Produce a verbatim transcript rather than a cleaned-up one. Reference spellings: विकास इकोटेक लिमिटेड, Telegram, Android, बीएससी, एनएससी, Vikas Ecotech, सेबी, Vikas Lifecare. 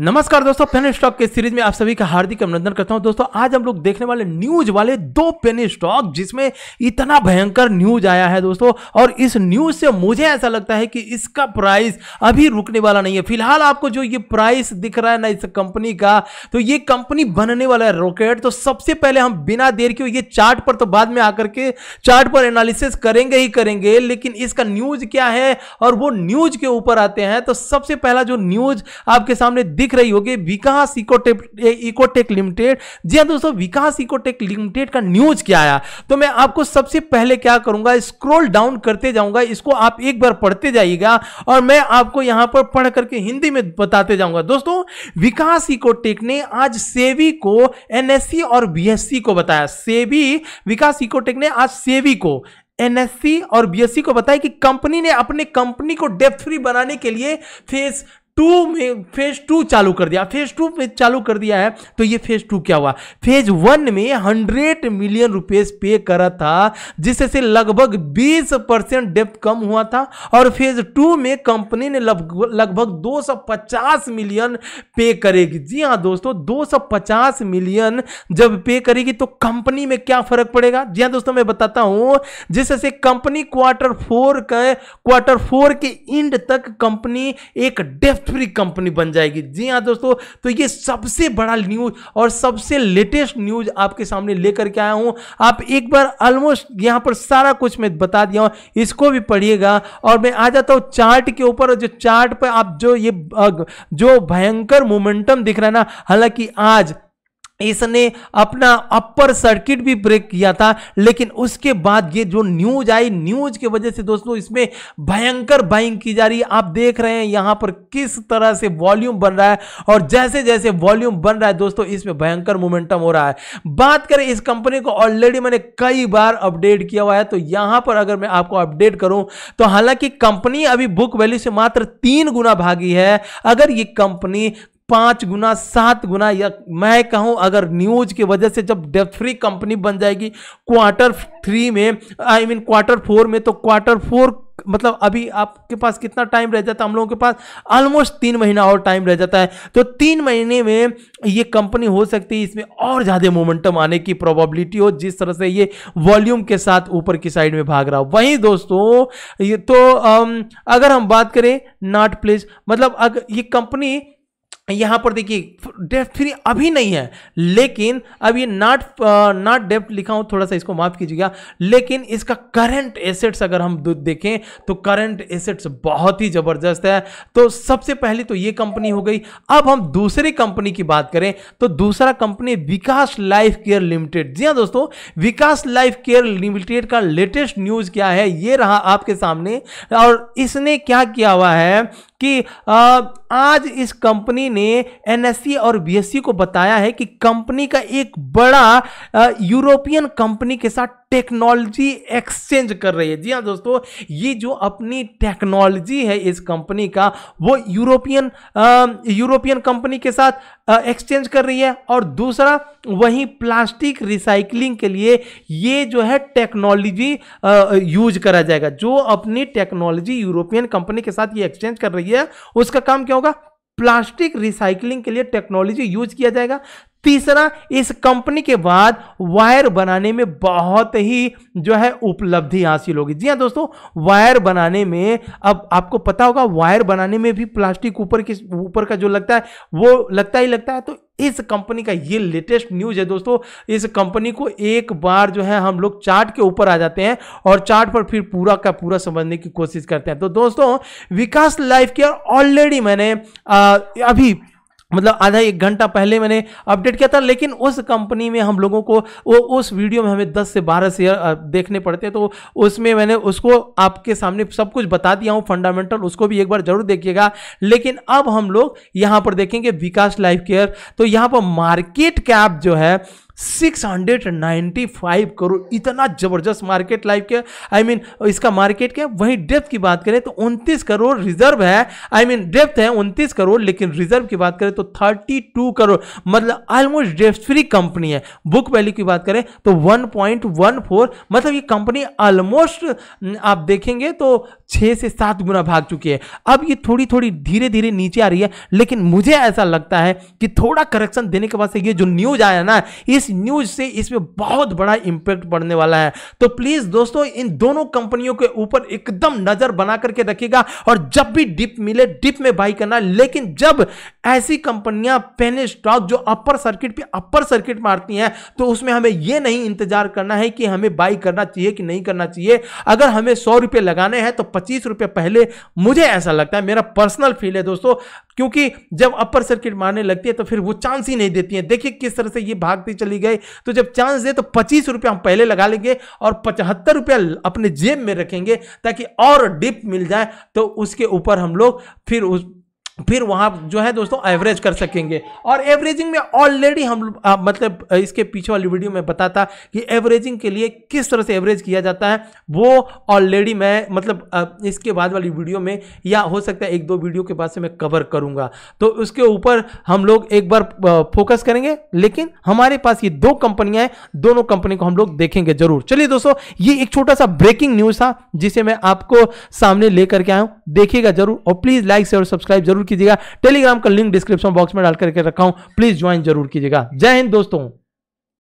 नमस्कार दोस्तों, pen stock के सीरीज में आप सभी का हार्दिक अभिनंदन करता हूं। दोस्तों आज हम लोग देखने वाले न्यूज वाले दो पेन स्टॉक जिसमें इतना भयंकर न्यूज आया है दोस्तों, और इस न्यूज से मुझे ऐसा लगता है कि इसका प्राइस अभी रुकने वाला नहीं है। फिलहाल आपको जो ये प्राइस दिख रहा है ना इस कंपनी का, तो ये कंपनी बनने वाला है रॉकेट। तो सबसे पहले हम बिना देर के ये चार्ट पर तो बाद में आकर के चार्ट पर एनालिसिस करेंगे ही करेंगे, लेकिन इसका न्यूज क्या है और वो न्यूज के ऊपर आते हैं। तो सबसे पहला जो न्यूज आपके सामने दिख रही होगी, विकास इकोटेक लिमिटेड। जी हां दोस्तों, विकास इकोटेक लिमिटेड का न्यूज क्या आया, तो मैं आपको सबसे पहले क्या करूंगा, स्क्रॉल डाउन करते जाऊंगा, इसको आप एक बार पढ़ते जाइएगा और मैं आपको यहां पर पढ़ करके हिंदी में बताते जाऊंगा। दोस्तों विकास इकोटेक ने आज सेबी को एनएससी और बीएससी को बताया। सेबी विकास इकोटेक ने आज सेबी को एनएससी और बीएससी को बताया कि कंपनी ने अपने कंपनी को डेब्ट फ्री बनाने के लिए फेस टू में फेज टू चालू कर दिया फेज टू में चालू कर दिया है। तो ये फेज टू क्या हुआ, फेज वन में हंड्रेड मिलियन रुपए पे करा था, जिससे से लगभग बीस परसेंट डेप्ट कम हुआ था, और फेज टू में कंपनी ने लगभग दो सौ पचास मिलियन पे करेगी। जी हाँ दोस्तों, दो सौ पचास मिलियन जब पे करेगी तो कंपनी में क्या फर्क पड़ेगा। जी हाँ दोस्तों, मैं बताता हूं, जिससे कंपनी क्वार्टर फोर के क्वार्टर फोर के एंड तक कंपनी एक डेप्ट फ्री कंपनी बन जाएगी। जी हाँ दोस्तों, तो ये सबसे बड़ा न्यूज और सबसे लेटेस्ट न्यूज आपके सामने लेकर के आया हूं। आप एक बार ऑलमोस्ट यहां पर सारा कुछ मैं बता दिया हूं, इसको भी पढ़िएगा। और मैं आ जाता हूं चार्ट के ऊपर, जो चार्ट पर आप जो ये जो भयंकर मोमेंटम दिख रहा है ना, हालांकि आज इसने अपना अपर सर्किट भी ब्रेक किया था, लेकिन उसके बाद ये जो न्यूज आई, न्यूज के वजह से दोस्तों इसमें भयंकर बाइंग की जा रही है। आप देख रहे हैं यहां पर किस तरह से वॉल्यूम बन रहा है, और जैसे जैसे वॉल्यूम बन रहा है दोस्तों इसमें भयंकर मोमेंटम हो रहा है। बात करें इस कंपनी को, ऑलरेडी मैंने कई बार अपडेट किया हुआ है, तो यहां पर अगर मैं आपको अपडेट करूं तो हालांकि कंपनी अभी बुक वैल्यू से मात्र तीन गुना भागी है। अगर ये कंपनी पांच गुना सात गुना या मैं कहूं अगर न्यूज की वजह से जब डेब्ट फ्री कंपनी बन जाएगी क्वार्टर थ्री में, आई मीन क्वार्टर फोर में, तो क्वार्टर फोर मतलब अभी आपके पास कितना टाइम रह जाता है, हम लोगों के पास ऑलमोस्ट तीन महीना और टाइम रह जाता है, तो तीन महीने में ये कंपनी हो सकती है इसमें और ज़्यादा मोमेंटम आने की प्रोबेबिलिटी हो, जिस तरह से ये वॉल्यूम के साथ ऊपर की साइड में भाग रहा हो। वहीं दोस्तों ये तो अम, अगर हम बात करें नॉट प्लेस, मतलब अगर ये कंपनी यहाँ पर देखिए डेब्ट फ्री अभी नहीं है, लेकिन अब ये नॉट नॉट डेब्ट लिखा हूँ, थोड़ा सा इसको माफ कीजिएगा, लेकिन इसका करंट एसेट्स अगर हम देखें तो करंट एसेट्स बहुत ही जबरदस्त है। तो सबसे पहले तो ये कंपनी हो गई। अब हम दूसरी कंपनी की बात करें तो दूसरा company Vikas life care limited. जी हाँ दोस्तों, विकास लाइफ केयर लिमिटेड का लेटेस्ट न्यूज क्या है, ये रहा आपके सामने। और इसने क्या किया हुआ है कि आ, आज इस कंपनी ने एनएससी और बीएससी को बताया है कि कंपनी का एक बड़ा यूरोपियन कंपनी के साथ टेक्नोलॉजी एक्सचेंज कर रही है। जी हाँ दोस्तों, ये जो अपनी टेक्नोलॉजी है इस कंपनी का, वो यूरोपियन यूरोपियन कंपनी के साथ एक्सचेंज कर रही है। और दूसरा वहीं प्लास्टिक रिसाइकलिंग के लिए ये जो है टेक्नोलॉजी यूज करा जाएगा। जो अपनी टेक्नोलॉजी यूरोपियन कंपनी के साथ ये एक्सचेंज कर रही है, उसका काम क्या होगा, प्लास्टिक रिसाइकलिंग के लिए टेक्नोलॉजी यूज किया जाएगा। तीसरा, इस कंपनी के बाद वायर बनाने में बहुत ही जो है उपलब्धि हासिल होगी। जी हाँ दोस्तों, वायर बनाने में अब आपको पता होगा, वायर बनाने में भी प्लास्टिक ऊपर के ऊपर का जो लगता है वो लगता ही लगता है। तो इस कंपनी का ये लेटेस्ट न्यूज है दोस्तों। इस कंपनी को एक बार जो है हम लोग चार्ट के ऊपर आ जाते हैं और चार्ट पर फिर पूरा का पूरा समझने की कोशिश करते हैं। तो दोस्तों विकास लाइफ केयर ऑलरेडी मैंने आ, अभी मतलब आधा एक घंटा पहले मैंने अपडेट किया था, लेकिन उस कंपनी में हम लोगों को वो उस वीडियो में हमें दस से बारह शेयर देखने पड़ते हैं, तो उसमें मैंने उसको आपके सामने सब कुछ बता दिया हूँ फंडामेंटल, उसको भी एक बार जरूर देखिएगा। लेकिन अब हम लोग यहाँ पर देखेंगे विकास लाइफ केयर। तो यहाँ पर मार्केट कैप जो है six hundred ninety five crore, इतना जबरदस्त मार्केट लाइफ के आई I मीन mean, इसका मार्केट क्या। वहीं डेप्थ की बात करें तो उनतीस करोड़ रिजर्व है, आई I मीन mean, डेप्थ है उनतीस करोड़, लेकिन रिजर्व की बात करें तो बत्तीस करोड़, मतलब ऑलमोस्ट डेप्थ फ्री कंपनी है। बुक वैल्यू की बात करें तो वन पॉइंट वन फोर, मतलब ये कंपनी ऑलमोस्ट आप देखेंगे तो छः से सात गुना भाग चुकी है। अब ये थोड़ी थोड़ी धीरे धीरे नीचे आ रही है, लेकिन मुझे ऐसा लगता है कि थोड़ा करेक्शन देने के बाद से ये जो न्यूज आया ना, इस न्यूज से इसमें बहुत बड़ा इंपैक्ट पड़ने वाला है। तो प्लीज दोस्तों इन दोनों कंपनियों के ऊपर एकदम नजर बना करके रखिएगा, और जब भी डिप मिले डिप में बाई करना। लेकिन जब ऐसी कंपनियां पहले स्टॉक जो अपर सर्किट पे अपर सर्किट मारती हैं, तो उसमें हमें यह नहीं इंतजार करना है कि हमें बाई करना चाहिए कि नहीं करना चाहिए। अगर हमें सौ रुपये लगाने हैं तो पच्चीस रुपये पहले, मुझे ऐसा लगता है, मेरा पर्सनल फील है दोस्तों, क्योंकि जब अपर सर्किट मारने लगती है तो फिर वो चांस ही नहीं देती है। देखिए किस तरह से ये भागती चली गई। तो जब चांस दे तो पच्चीस रुपये हम पहले लगा लेंगे और पचहत्तर रुपया अपने जेब में रखेंगे, ताकि और डिप मिल जाए तो उसके ऊपर हम लोग फिर उस फिर वहाँ जो है दोस्तों एवरेज कर सकेंगे। और एवरेजिंग में ऑलरेडी हम आ, मतलब इसके पीछे वाली वीडियो में बताता कि एवरेजिंग के लिए किस तरह से एवरेज किया जाता है, वो ऑलरेडी मैं मतलब आ, इसके बाद वाली वीडियो में, या हो सकता है एक दो वीडियो के बाद से मैं कवर करूँगा, तो उसके ऊपर हम लोग एक बार फोकस करेंगे। लेकिन हमारे पास ये दो कंपनियाँ हैं, दोनों कंपनी को हम लोग देखेंगे जरूर। चलिए दोस्तों, ये एक छोटा सा ब्रेकिंग न्यूज़ था जिसे मैं आपको सामने ले करके आया हूँ, देखिएगा जरूर। और प्लीज़ लाइक शेयर और सब्सक्राइब जरूर कीजिएगा। टेलीग्राम का लिंक डिस्क्रिप्शन बॉक्स में डाल करके रखा हूं, प्लीज ज्वाइन जरूर कीजिएगा। जय हिंद दोस्तों।